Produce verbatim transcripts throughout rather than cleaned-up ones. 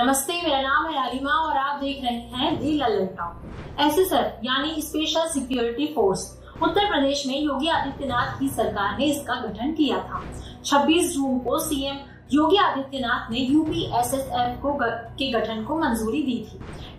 नमस्ते, मेरा नाम है अलिमा और आप देख रहे हैं दी लल्लनटॉप। एसएसआर यानी special security force Uttar Pradesh में योगी आदित्यनाथ की सरकार ने इसका गठन किया था। छब्बीस जून को सीएम योगी आदित्यनाथ ने यूपी एसएसएफ को के गठन को मंजूरी दी थी।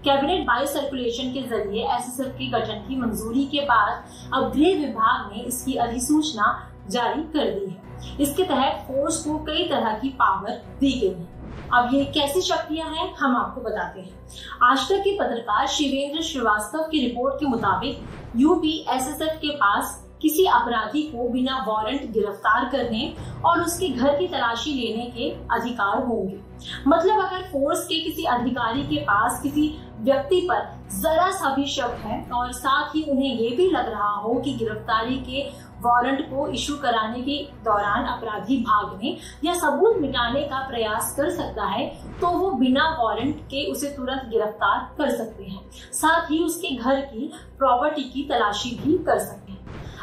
कैबिनेट बायो सर्कुलेशन के जरिए एसएसएफ के गठन की मंजूरी के बाद अब गृह विभाग ने इसकी अधिसूचना जारी कर दी है। इसके तहत फोर्स को कई तरह की पावर दी गई है। अब ये कैसी शक्तियां हैं हम आपको बताते हैं। आज तक के पत्रकार शिवेन्द्र श्रीवास्तव की रिपोर्ट के मुताबिक यूपी एसएसएफ के पास किसी अपराधी को बिना वारंट गिरफ्तार करने और उसके घर की तलाशी लेने के अधिकार होंगे। मतलब अगर फोर्स के किसी अधिकारी के पास किसी व्यक्ति पर जरा सा भी शक है और साथ ही उन्हें ये भी लग रहा हो कि गिरफ्तारी के वारंट को इशू कराने के दौरान अपराधी भागने या सबूत मिटाने का प्रयास कर सकता है, तो वो बिना वारंट के उसे तुरंत गिरफ्तार कर सकते हैं। साथ ही उसके घर की प्रॉपर्टी की तलाशी भी कर सकते हैं।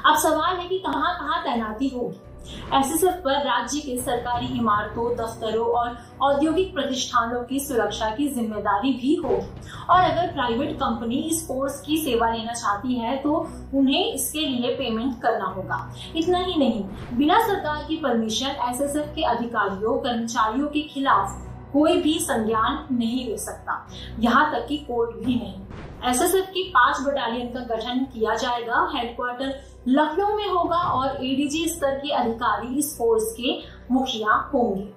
अब सवाल है कि कहां कहां तैनाती होगी। एसएसएफ पर राज्य के सरकारी इमारतों, दफ्तरों और औद्योगिक प्रतिष्ठानों की सुरक्षा की जिम्मेदारी भी होगी और अगर प्राइवेट कंपनी इस फोर्स की सेवा लेना चाहती है तो उन्हें इसके लिए पेमेंट करना होगा। इतना ही नहीं, बिना सरकार की परमिशन एसएसएफ के अधिकारियों, कर्मचारियों के खिलाफ कोई भी संज्ञान नहीं ले सकता, यहाँ तक कि कोर्ट भी नहीं। एसएसएफ की पांच बटालियन का गठन किया जाएगा। हेडक्वार्टर लखनऊ में होगा और एडीजी स्तर के अधिकारी इस फोर्स के मुखिया होंगे।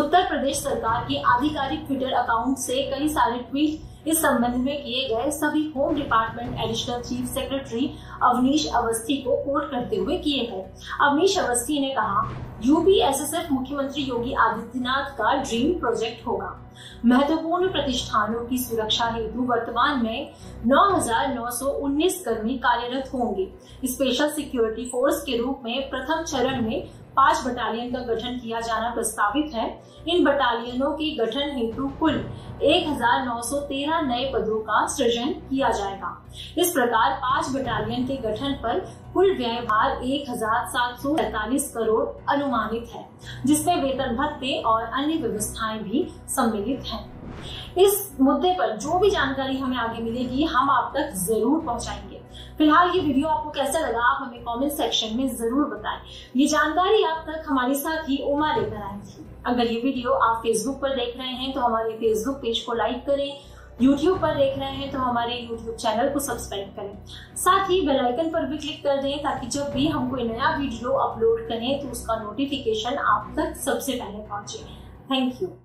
उत्तर प्रदेश सरकार के आधिकारिक ट्विटर अकाउंट से कई सारे ट्वीट इस संबंध में किए गए। सभी home department additional chief secretary Awanish Awasthi को कोट करते हुए किए गए। अवनीश अवस्थी ने कहा, यूपी एसएसएफ मुख्यमंत्री योगी आदित्यनाथ का ड्रीम प्रोजेक्ट होगा। महत्वपूर्ण प्रतिष्ठानों की सुरक्षा हेतु वर्तमान में नौ हजार नौ सौ उन्नीस कर्मी कार्यरत होंगे। स्पेशल सिक्योरिटी फोर्स के रूप में प्रथम चरण में पांच बटालियन का गठन किया जाना प्रस्तावित है। इन बटालियनों के गठन हेतु कुल एक हजार नौ सौ तेरह नए पदों का सृजन किया जाएगा। इस प्रकार पांच बटालियन के गठन पर कुल व्ययभार एक हजार सात सौ सैंतालीस करोड़ अनुमानित है, जिसमें वेतन, भत्ते और अन्य व्यवस्थाएं भी सम्मिलित हैं। इस मुद्दे पर जो भी जानकारी हमें आगे मिलेगी हम आप तक जरूर पहुंचाएंगे। फिलहाल ये वीडियो आपको कैसा लगा आप हमें कमेंट सेक्शन में जरूर बताएं। ये जानकारी आप तक हमारे साथ ही उमा लेकर आई थी। अगर ये वीडियो आप फेसबुक पर देख रहे हैं तो हमारे फेसबुक पेज को लाइक करें। यूट्यूब पर देख रहे हैं तो हमारे यूट्यूब चैनल को सब्सक्राइब करें। साथ ही बेल आइकन पर भी क्लिक कर दें ताकि जब भी हम कोई नया वीडियो अपलोड करें तो उसका नोटिफिकेशन आप तक सबसे पहले पहुंचे। Thank you.